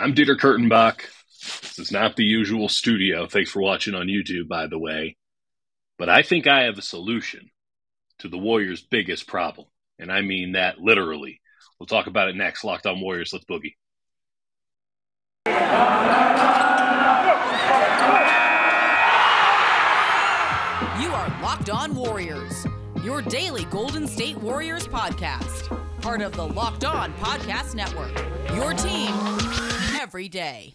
I'm Dieter Kurtenbach. This is not the usual studio. Thanks for watching on YouTube, by the way. But I think I have a solution to the Warriors' biggest problem. And I mean that literally. We'll talk about it next. Locked on Warriors. Let's boogie. You are Locked on Warriors, your daily Golden State Warriors podcast. Part of the Locked on Podcast Network, your team every day.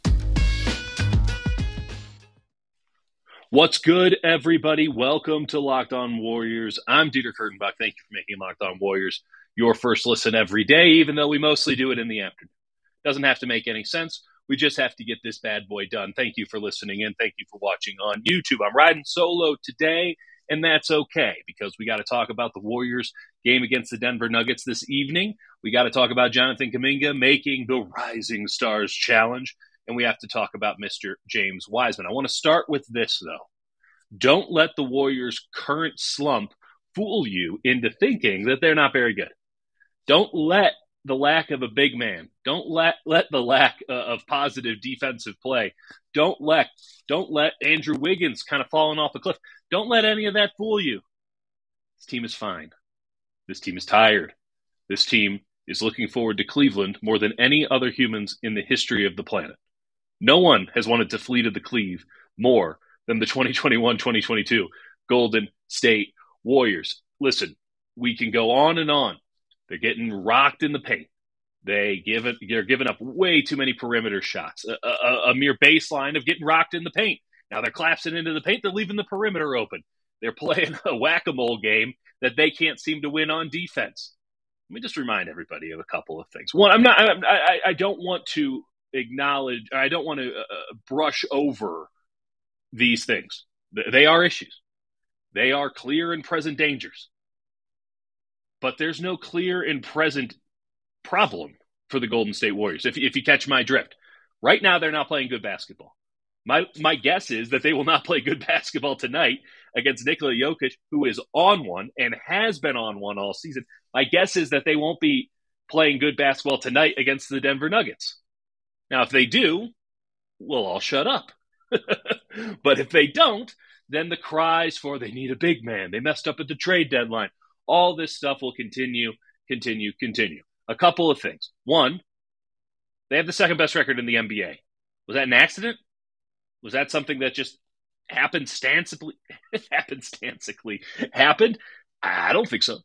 What's good, everybody? Welcome to Locked on Warriors. I'm Dieter Kurtenbach. Thank you for making Locked on Warriors your first listen every day, even though we mostly do it in the afternoon. Doesn't have to make any sense. We just have to get this bad boy done. Thank you for listening in. Thank you for watching on YouTube. I'm riding solo today, and that's okay because we got to talk about the Warriors game against the Denver Nuggets this evening. We got to talk about Jonathan Kuminga making the Rising Stars Challenge. And we have to talk about Mr. James Wiseman. I want to start with this, though. Don't let the Warriors' current slump fool you into thinking that they're not very good. Don't let the lack of a big man, don't let the lack of positive defensive play, don't let Andrew Wiggins kind of falling off a cliff, don't let any of that fool you. This team is fine. This team is tired. This team is looking forward to Cleveland more than any other humans in the history of the planet. No one has wanted to flee to the Cleve more than the 2021-2022 Golden State Warriors. Listen, we can go on and on. They're getting rocked in the paint. They're giving up way too many perimeter shots, a mere baseline of getting rocked in the paint. Now they're collapsing into the paint. They're leaving the perimeter open. They're playing a whack-a-mole game that they can't seem to win on defense. Let me just remind everybody of a couple of things. One, I don't want to acknowledge, I don't want to brush over these things. They are issues. They are clear and present dangers. But there's no clear and present problem for the Golden State Warriors, if you catch my drift. Right now, they're not playing good basketball. My guess is that they will not play good basketball tonight against Nikola Jokic, who is on one and has been on one all season. My guess is that they won't be playing good basketball tonight against the Denver Nuggets. Now, if they do, we'll all shut up. But if they don't, then the cries for they need a big man, they messed up at the trade deadline, all this stuff will continue. A couple of things. One, they have the second best record in the NBA. Was that an accident? Was that something that just happenstancically happened? I don't think so.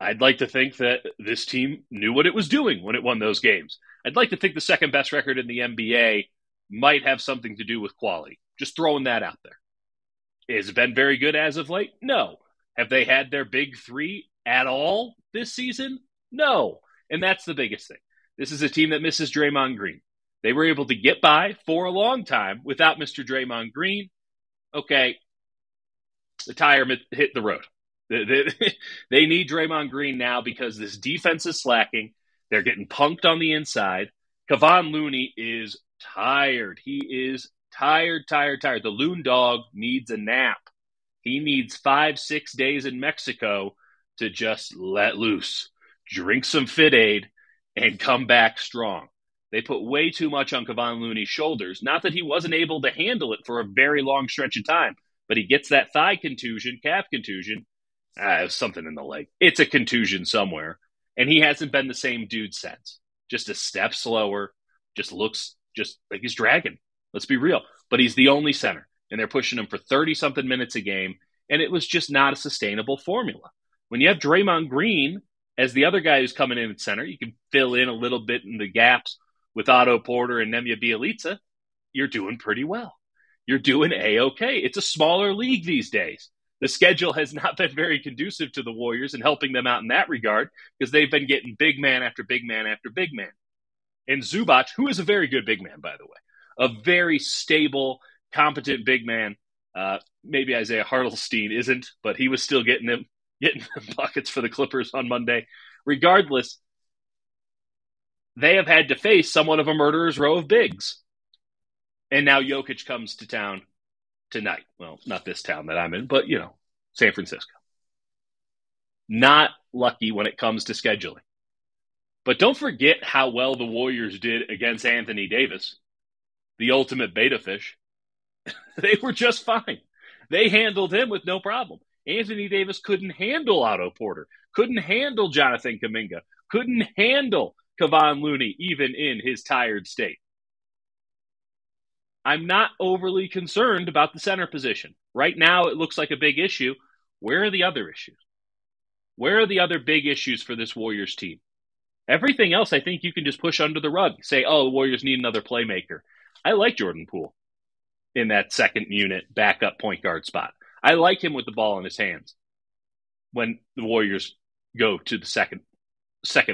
I'd like to think that this team knew what it was doing when it won those games. I'd like to think the second best record in the NBA might have something to do with quality. Just throwing that out there. Has it been very good as of late? No. Have they had their big three at all this season? No. And that's the biggest thing. This is a team that misses Draymond Green. They were able to get by for a long time without Mr. Draymond Green. Okay, the tire hit the road. They need Draymond Green now because this defense is slacking. They're getting punked on the inside. Kavon Looney is tired. He is tired. The Loon Dog needs a nap. He needs 5-6 days in Mexico to just let loose, drink some Fit Aid, and come back strong. They put way too much on Kavon Looney's shoulders. Not that he wasn't able to handle it for a very long stretch of time, but he gets that thigh contusion, calf contusion. Something in the leg. It's a contusion somewhere. And he hasn't been the same dude since. Just a step slower. Just looks just like he's dragging. Let's be real. But he's the only center. And they're pushing him for 30-something minutes a game. And it was just not a sustainable formula. When you have Draymond Green as the other guy who's coming in at center, you can fill in a little bit in the gaps with Otto Porter and Nemanja Bjelica. You're doing pretty well. You're doing A-OK. It's a smaller league these days. The schedule has not been very conducive to the Warriors and helping them out in that regard because they've been getting big man after big man after big man. And Zubac, who is a very good big man, by the way, a very stable, competent big man. Maybe Isaiah Hartenstein isn't, but he was still getting them buckets for the Clippers on Monday. Regardless, they have had to face somewhat of a murderer's row of bigs. And now Jokic comes to town tonight. Well, not this town that I'm in, but, you know, San Francisco. Not lucky when it comes to scheduling. But don't forget how well the Warriors did against Anthony Davis, the ultimate beta fish. They were just fine. They handled him with no problem. Anthony Davis couldn't handle Otto Porter, couldn't handle Jonathan Kuminga, couldn't handle Kavon Looney, even in his tired state. I'm not overly concerned about the center position. Right now, it looks like a big issue. Where are the other issues? Where are the other big issues for this Warriors team? Everything else, I think you can just push under the rug. Say, oh, the Warriors need another playmaker. I like Jordan Poole in that second unit backup point guard spot. I like him with the ball in his hands when the Warriors go to the second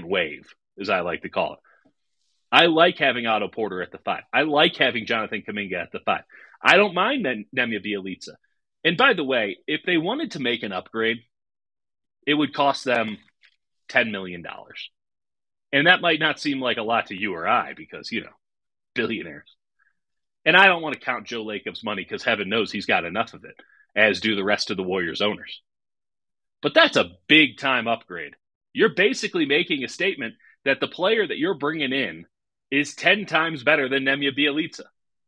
wave, as I like to call it. I like having Otto Porter at the 5. I like having Jonathan Kuminga at the 5. I don't mind Nemanja Bjelica. And by the way, if they wanted to make an upgrade, it would cost them $10 million. And that might not seem like a lot to you or I because, you know, billionaires. And I don't want to count Joe Lacob's money because heaven knows he's got enough of it, as do the rest of the Warriors owners. But that's a big-time upgrade. You're basically making a statement that the player that you're bringing in is 10 times better than Nemanja Bjelica.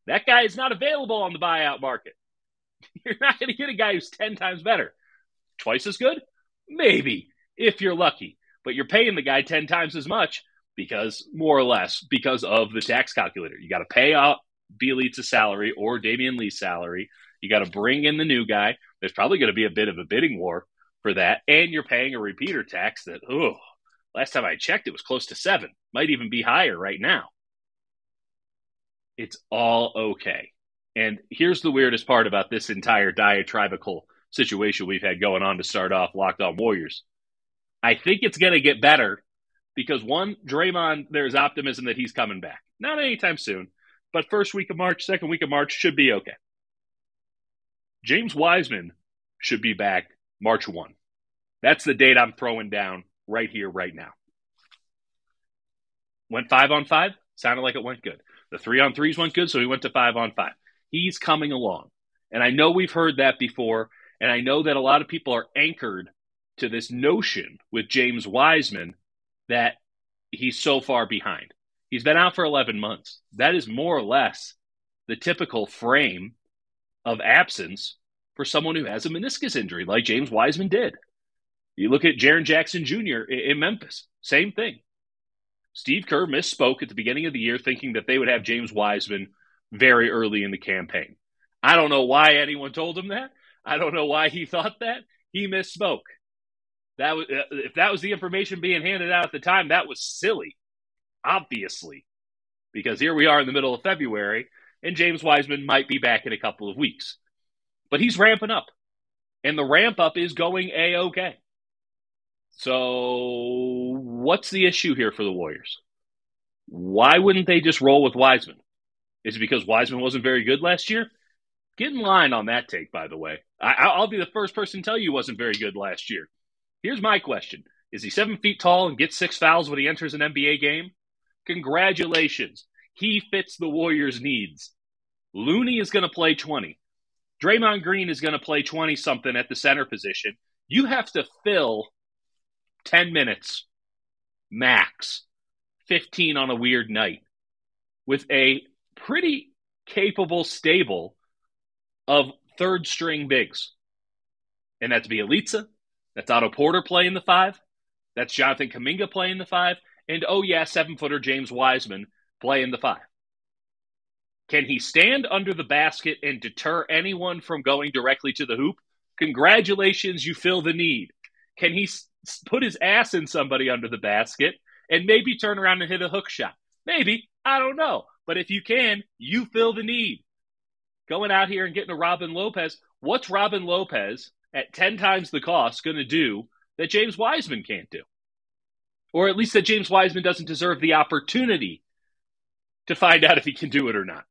That guy is not available on the buyout market. You're not going to get a guy who's 10 times better. Twice as good? Maybe, if you're lucky. But you're paying the guy 10 times as much because, more or less, because of the tax calculator. You got to pay out Bjelica's salary or Damian Lee's salary. You got to bring in the new guy. There's probably going to be a bit of a bidding war for that. And you're paying a repeater tax that, oh, last time I checked, it was close to 7. Might even be higher right now. It's all okay. And here's the weirdest part about this entire diatribical situation we've had going on to start off Locked On Warriors. I think it's going to get better because, one, Draymond, there's optimism that he's coming back. Not anytime soon, but first week of March, second week of March should be okay. James Wiseman should be back March 1. That's the date I'm throwing down right here, right now. Went 5-on-5. Sounded like it went good. The 3-on-3s went good, so he went to 5-on-5. He's coming along. And I know we've heard that before, and I know that a lot of people are anchored to this notion with James Wiseman that he's so far behind. He's been out for 11 months. That is more or less the typical frame of absence for someone who has a meniscus injury like James Wiseman did. You look at Jaren Jackson Jr. in Memphis, same thing. Steve Kerr misspoke at the beginning of the year thinking that they would have James Wiseman very early in the campaign. I don't know why anyone told him that. I don't know why he thought that. He misspoke. That was, if that was the information being handed out at the time, that was silly, obviously, because here we are in the middle of February, and James Wiseman might be back in a couple of weeks. But he's ramping up, and the ramp up is going A-okay. So what's the issue here for the Warriors? Why wouldn't they just roll with Wiseman? Is it because Wiseman wasn't very good last year? Get in line on that take, by the way. I'll be the first person to tell you he wasn't very good last year. Here's my question. Is he 7 feet tall and gets 6 fouls when he enters an NBA game? Congratulations. He fits the Warriors' needs. Looney is going to play 20. Draymond Green is going to play 20-something at the center position. You have to fill 10 minutes, max, 15 on a weird night, with a pretty capable stable of third-string bigs. And that's Bjelica. That's Otto Porter playing the 5. That's Jonathan Kuminga playing the 5. And, oh yeah, 7-footer James Wiseman playing the 5. Can he stand under the basket and deter anyone from going directly to the hoop? Congratulations, you fill the need. Can he put his ass in somebody under the basket and maybe turn around and hit a hook shot? Maybe. I don't know. But if you can, you fill the need. Going out here and getting a Robin Lopez, what's Robin Lopez at 10 times the cost going to do that James Wiseman can't do? Or at least that James Wiseman doesn't deserve the opportunity to find out if he can do it or not.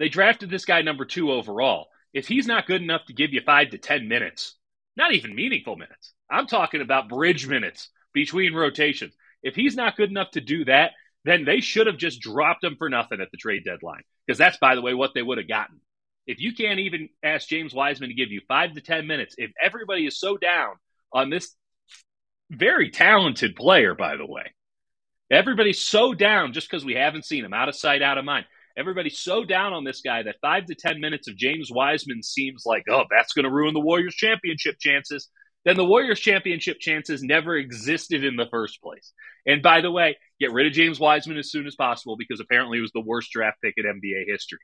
They drafted this guy number 2 overall. If he's not good enough to give you 5 to 10 minutes, not even meaningful minutes, I'm talking about bridge minutes between rotations. If he's not good enough to do that, then they should have just dropped him for nothing at the trade deadline. Because that's, by the way, what they would have gotten. If you can't even ask James Wiseman to give you 5 to 10 minutes, if everybody is so down on this very talented player, by the way, Everybody's so down just because we haven't seen him. Out of sight, out of mind. Everybody's so down on this guy that 5 to 10 minutes of James Wiseman seems like, oh, that's going to ruin the Warriors' championship chances. Then the Warriors' championship chances never existed in the first place. And by the way, get rid of James Wiseman as soon as possible because apparently it was the worst draft pick in NBA history.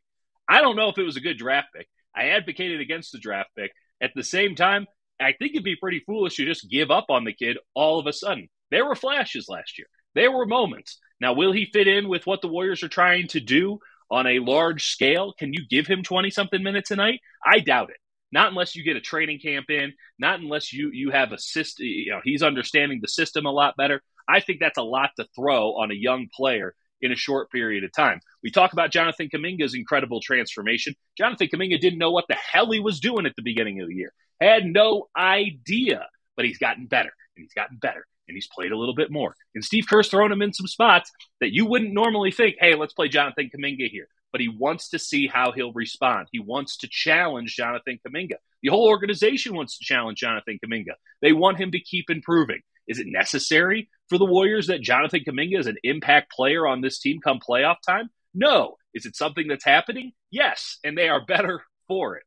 I don't know if it was a good draft pick. I advocated against the draft pick. At the same time, I think it'd be pretty foolish to just give up on the kid all of a sudden. There were flashes last year. There were moments. Now, will he fit in with what the Warriors are trying to do on a large scale? Can you give him 20-something minutes a night? I doubt it. Not unless you get a training camp in, not unless you have a system. You know, he's understanding the system a lot better. I think that's a lot to throw on a young player in a short period of time. We talk about Jonathan Kuminga's incredible transformation. Jonathan Kuminga didn't know what the hell he was doing at the beginning of the year. Had no idea, but he's gotten better, and he's gotten better, and he's played a little bit more. And Steve Kerr's thrown him in some spots that you wouldn't normally think, hey, let's play Jonathan Kuminga here. But he wants to see how he'll respond. He wants to challenge Jonathan Kuminga. The whole organization wants to challenge Jonathan Kuminga. They want him to keep improving. Is it necessary for the Warriors that Jonathan Kuminga is an impact player on this team come playoff time? No. Is it something that's happening? Yes, and they are better for it.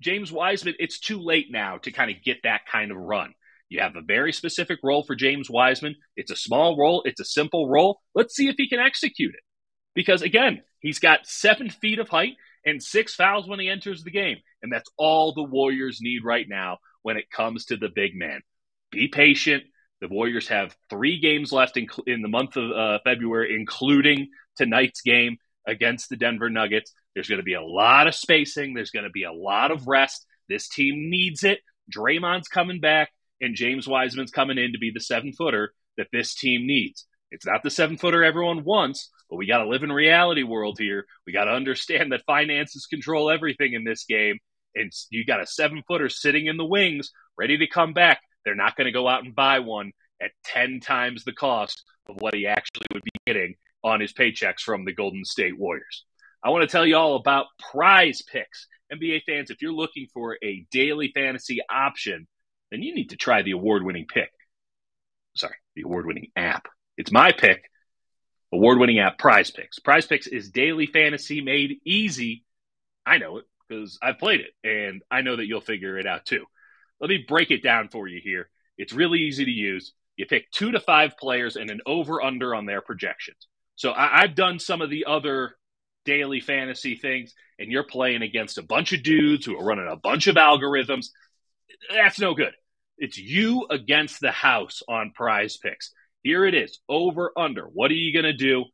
James Wiseman, it's too late now to kind of get that kind of run. You have a very specific role for James Wiseman. It's a small role. It's a simple role. Let's see if he can execute it. Because, again, he's got 7 feet of height and 6 fouls when he enters the game. And that's all the Warriors need right now when it comes to the big man. Be patient. The Warriors have 3 games left in the month of February, including tonight's game against the Denver Nuggets. There's going to be a lot of spacing. There's going to be a lot of rest. This team needs it. Draymond's coming back, and James Wiseman's coming in to be the 7-footer that this team needs. It's not the 7-footer everyone wants, but we got to live in reality world here. We got to understand that finances control everything in this game, and you got a 7-footer sitting in the wings ready to come back. They're not going to go out and buy one at 10 times the cost of what he actually would be getting on his paychecks from the Golden State Warriors. I want to tell you all about Prize Picks. NBA fans, if you're looking for a daily fantasy option, then you need to try the award-winning pick. Sorry, the award-winning app. It's my pick, award-winning app, Prize Picks. Prize Picks is daily fantasy made easy. I know it because I've played it, and I know that you'll figure it out too. Let me break it down for you here. It's really easy to use. You pick 2 to 5 players and an over-under on their projections. So I've done some of the other daily fantasy things, and you're playing against a bunch of dudes who are running a bunch of algorithms. That's no good. It's you against the house on Prize Picks. Here it is, over, under. What are you going to do?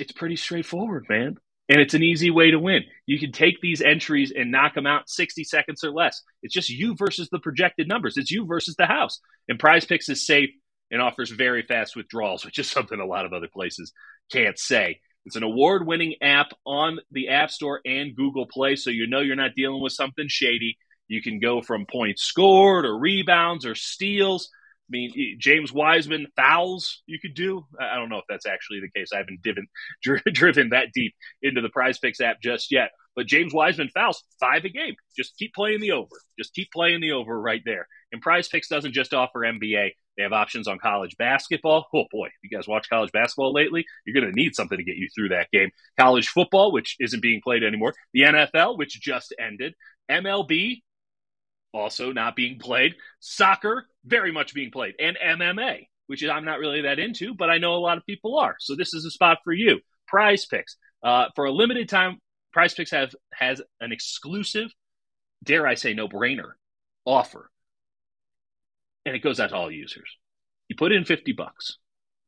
It's pretty straightforward, man. And it's an easy way to win. You can take these entries and knock them out in 60 seconds or less. It's just you versus the projected numbers. It's you versus the house. And Prize Picks is safe and offers very fast withdrawals, which is something a lot of other places can't say. It's an award-winning app on the App Store and Google Play, so you know you're not dealing with something shady. You can go from points scored or rebounds or steals. I mean, James Wiseman, fouls you could do. I don't know if that's actually the case. I haven't driven that deep into the Prize Picks app just yet. But James Wiseman fouls 5 a game. Just keep playing the over. Just keep playing the over right there. And Prize Picks doesn't just offer NBA. They have options on college basketball. Oh, boy, if you guys watch college basketball lately, you're going to need something to get you through that game. College football, which isn't being played anymore. The NFL, which just ended. MLB. Also not being played. Soccer, very much being played. And MMA, which I'm not really that into, but I know a lot of people are. So this is a spot for you. Prize Picks. For a limited time, Prize Picks has an exclusive, dare I say, no-brainer offer. And it goes out to all users. You put in $50,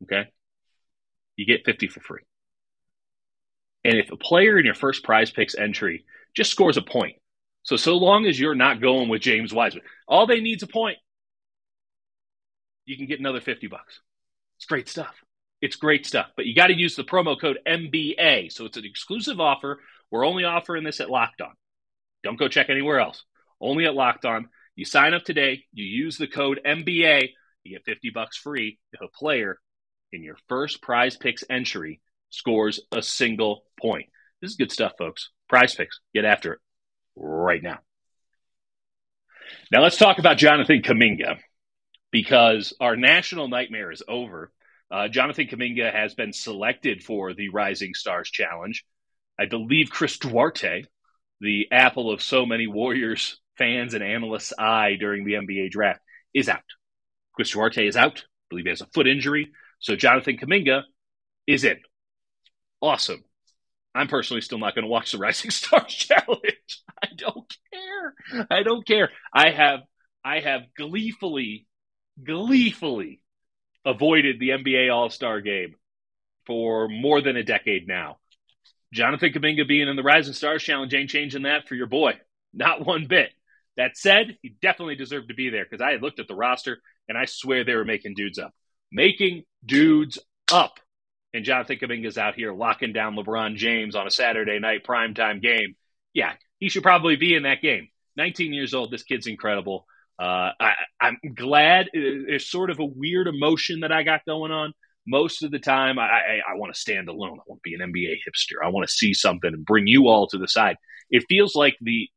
okay? You get 50 for free. And if a player in your first Prize Picks entry just scores a point, So long as you're not going with James Wiseman, all they need is a point. You can get another $50. It's great stuff. It's great stuff. But you got to use the promo code MBA. So it's an exclusive offer. We're only offering this at Locked On. Don't go check anywhere else. Only at Locked On. You sign up today. You use the code MBA. You get $50 free if a player in your first Prize Picks entry scores a single point. This is good stuff, folks. Prize Picks. Get after it. Right now. Now let's talk about Jonathan Kuminga because our national nightmare is over. Jonathan Kuminga has been selected for the Rising Stars Challenge. I believe Chris Duarte, the apple of so many Warriors fans and analysts' eye during the NBA draft, is out. Chris Duarte is out. I believe he has a foot injury. So Jonathan Kuminga is in. Awesome. I'm personally still not going to watch the Rising Stars Challenge. I don't care. I have gleefully avoided the NBA All-Star Game for more than a decade now. Jonathan Kuminga being in the Rising Stars Challenge ain't changing that for your boy. Not one bit. That said, he definitely deserved to be there because I had looked at the roster and I swear they were making dudes up. And Jonathan Kuminga's out here locking down LeBron James on a Saturday night primetime game. Yeah, he should probably be in that game. 19 years old. This kid's incredible. I'm glad. There's sort of a weird emotion that I got going on. Most of the time, I want to stand alone. I want to be an NBA hipster. I want to see something and bring you all to the side. It feels like the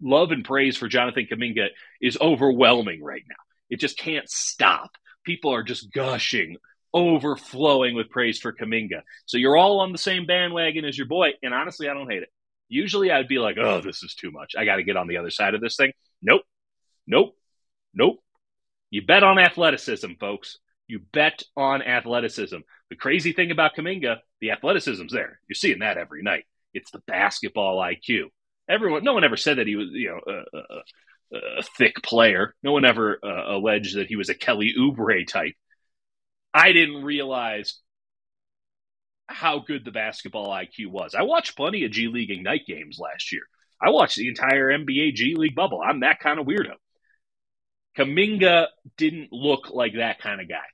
love and praise for Jonathan Kuminga is overwhelming right now. It just can't stop. People are just gushing, overflowing with praise for Kuminga. So you're all on the same bandwagon as your boy, and honestly, I don't hate it. Usually I'd be like, oh, this is too much. I got to get on the other side of this thing. Nope. You bet on athleticism, folks. You bet on athleticism. The crazy thing about Kuminga, the athleticism's there. You're seeing that every night. It's the basketball IQ. No one ever said that he was, a thick player. No one ever alleged that he was a Kelly Oubre type. I didn't realize how good the basketball IQ was. I watched plenty of G League Ignite games last year. I watched the entire NBA G League bubble. I'm that kind of weirdo. Kuminga didn't look like that kind of guy.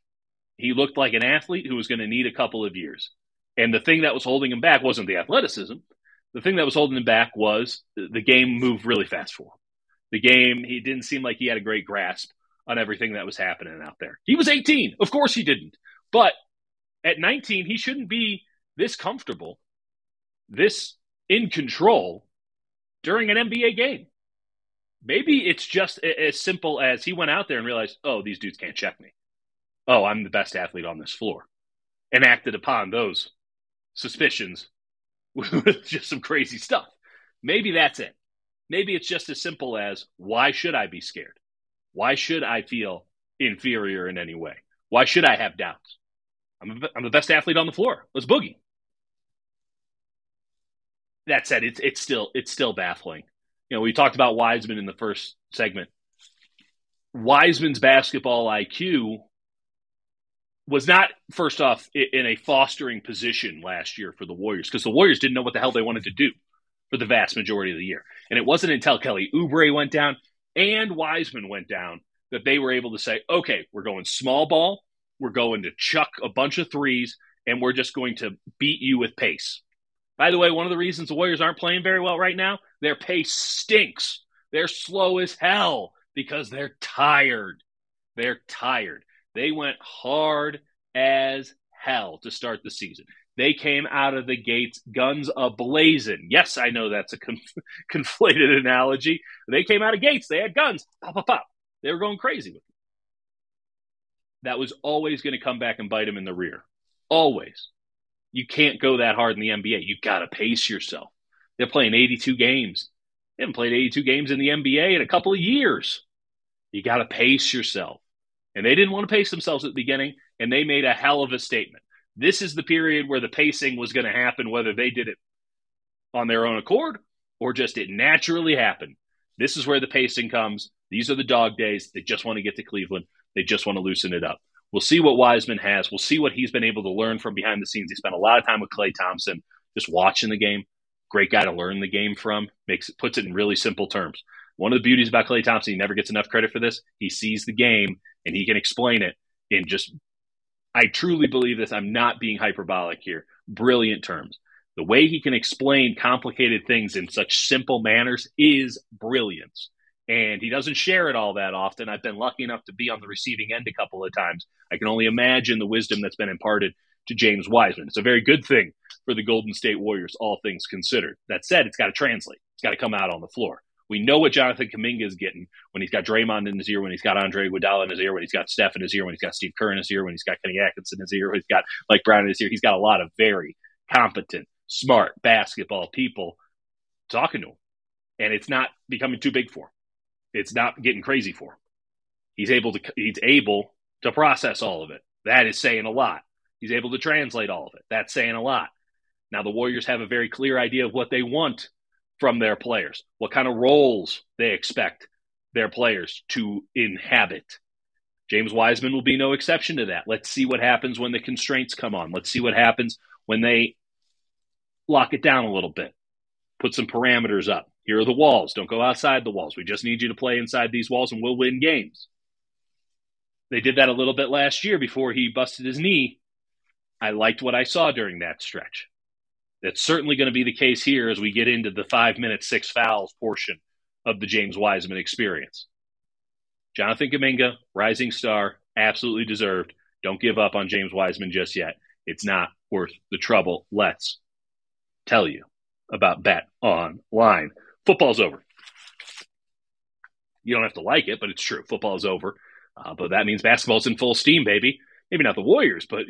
He looked like an athlete who was going to need a couple of years. And the thing that was holding him back wasn't the athleticism. The thing that was holding him back was the game moved really fast for him. The game, he didn't seem like he had a great grasp on everything that was happening out there. He was 18. Of course he didn't. But at 19, he shouldn't be this comfortable, this in control during an NBA game. Maybe it's just as simple as he went out there and realized, oh, these dudes can't check me. Oh, I'm the best athlete on this floor. And acted upon those suspicions with just some crazy stuff. Maybe that's it. Maybe it's just as simple as, why should I be scared? Why should I feel inferior in any way? Why should I have doubts? I'm the best athlete on the floor. Let's boogie. That said, it's still baffling. You know, we talked about Wiseman in the first segment. Wiseman's basketball IQ was not, first off, in a fostering position last year for the Warriors because the Warriors didn't know what the hell they wanted to do for the vast majority of the year. And it wasn't until Kelly Oubre went down and Wiseman went down that they were able to say, okay, we're going small ball, we're going to chuck a bunch of threes, and we're just going to beat you with pace. By the way, one of the reasons the Warriors aren't playing very well right now, their pace stinks. They're slow as hell because they're tired. They went hard as hell to start the season. They came out of the gates guns a-blazing. Yes, I know that's a conflated analogy. They came out of gates. They had guns. Pop, pop, pop. They were going crazy with it. That was always going to come back and bite them in the rear. Always. You can't go that hard in the NBA. You've got to pace yourself. They're playing 82 games. They haven't played 82 games in the NBA in a couple of years. You got to pace yourself. And they didn't want to pace themselves at the beginning, and they made a hell of a statement. This is the period where the pacing was going to happen, whether they did it on their own accord or just it naturally happened. This is where the pacing comes. These are the dog days. They just want to get to Cleveland. They just want to loosen it up. We'll see what Wiseman has. We'll see what he's been able to learn from behind the scenes. He spent a lot of time with Klay Thompson, just watching the game. Great guy to learn the game from. Puts it in really simple terms. One of the beauties about Klay Thompson, he never gets enough credit for this. He sees the game, and he can explain it in just, I truly believe this, I'm not being hyperbolic here, brilliant terms. The way he can explain complicated things in such simple manners is brilliance. And he doesn't share it all that often. I've been lucky enough to be on the receiving end a couple of times. I can only imagine the wisdom that's been imparted to James Wiseman. It's a very good thing for the Golden State Warriors, all things considered. That said, it's got to translate. It's got to come out on the floor. We know what Jonathan Kuminga is getting when he's got Draymond in his ear, when he's got Andre Iguodala in his ear, when he's got Steph in his ear, when he's got Steve Kerr in his ear, when he's got Kenny Atkinson in his ear, when he's got Mike Brown in his ear. He's got a lot of very competent, smart basketball people talking to him. And it's not becoming too big for him. It's not getting crazy for him. He's able to process all of it. That is saying a lot. He's able to translate all of it. That's saying a lot. Now, the Warriors have a very clear idea of what they want from their players, what kind of roles they expect their players to inhabit. James Wiseman will be no exception to that. Let's see what happens when the constraints come on. Let's see what happens when they lock it down a little bit, put some parameters up. Here are the walls. Don't go outside the walls. We just need you to play inside these walls and we'll win games. They did that a little bit last year before he busted his knee. I liked what I saw during that stretch. That's certainly going to be the case here as we get into the 5 minutes, six fouls portion of the James Wiseman experience. Jonathan Kuminga, rising star, absolutely deserved. Don't give up on James Wiseman just yet. It's not worth the trouble. Let's tell you about BetOnline. Football's over. You don't have to like it, but it's true. Football's over. But that means basketball's in full steam, baby. Maybe not the Warriors, but,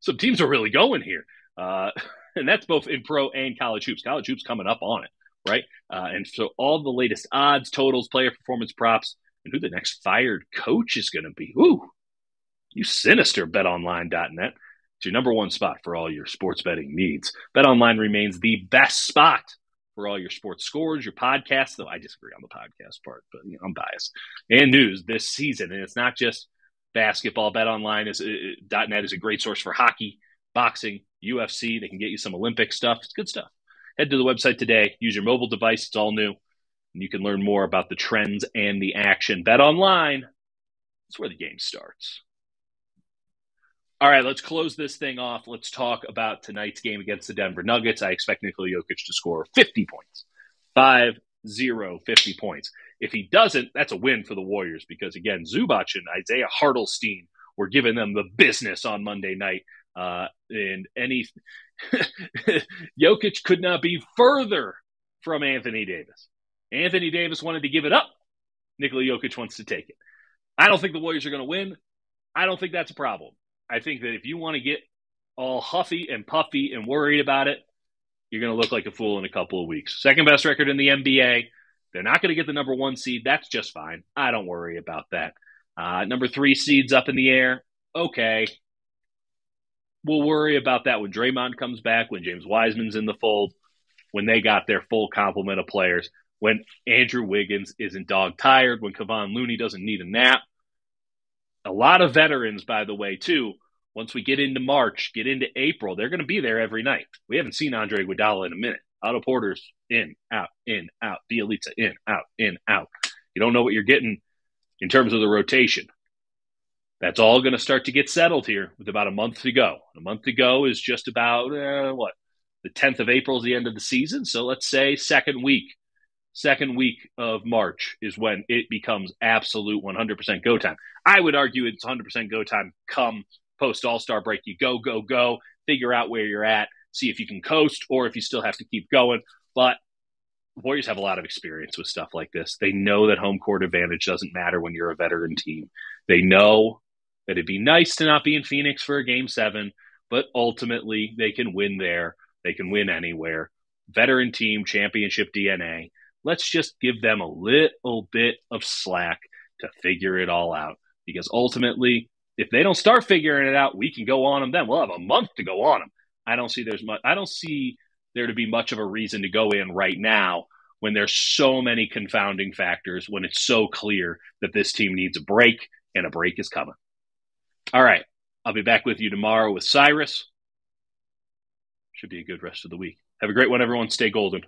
some teams are really going here. And that's both in pro and college hoops. College hoops coming up on it, right? And so all the latest odds, totals, player performance props, and who the next fired coach is going to be. Ooh, you sinister. BetOnline.net. It's your number one spot for all your sports betting needs. BetOnline remains the best spot for all your sports scores, your podcasts, though I disagree on the podcast part, but I'm biased, and news this season. And it's not just basketball. BetOnline.net is a great source for hockey, boxing, UFC. They can get you some Olympic stuff. It's good stuff. Head to the website today. Use your mobile device. It's all new. And you can learn more about the trends and the action. BetOnline. It's where the game starts. All right, let's close this thing off. Let's talk about tonight's game against the Denver Nuggets. I expect Nikola Jokic to score 50 points. 5-0, 50 points. If he doesn't, that's a win for the Warriors because, again, Zubac and Isaiah Hartenstein were giving them the business on Monday night. Jokic could not be further from Anthony Davis. Anthony Davis wanted to give it up. Nikola Jokic wants to take it. I don't think the Warriors are going to win. I don't think that's a problem. I think that if you want to get all huffy and puffy and worried about it, you're going to look like a fool in a couple of weeks. Second best record in the NBA. They're not going to get the number one seed. That's just fine. I don't worry about that. Number three seed's up in the air. Okay. We'll worry about that when Draymond comes back, when James Wiseman's in the fold, when they got their full complement of players, when Andrew Wiggins isn't dog-tired, when Kavon Looney doesn't need a nap. A lot of veterans, by the way, too. Once we get into March, get into April, they're going to be there every night. We haven't seen Andre Iguodala in a minute. Otto Porter's in, out, in, out. Bjelica in, out, in, out. You don't know what you're getting in terms of the rotation. That's all going to start to get settled here with about a month to go. A month to go is just about, the 10th of April is the end of the season. So let's say second week of March is when it becomes absolute 100% go time. I would argue it's 100% go time come post All-Star break. You go, figure out where you're at, see if you can coast or if you still have to keep going. But Warriors have a lot of experience with stuff like this. They know that home court advantage doesn't matter when you're a veteran team. They know that it'd be nice to not be in Phoenix for a Game 7, but ultimately they can win there. They can win anywhere. Veteran team, championship DNA. Let's just give them a little bit of slack to figure it all out. Because ultimately, if they don't start figuring it out, we can go on them then. We'll have a month to go on them. I don't see there to be much of a reason to go in right now when there's so many confounding factors, when it's so clear that this team needs a break, and a break is coming. All right. I'll be back with you tomorrow with Cyrus. Should be a good rest of the week. Have a great one, everyone. Stay golden.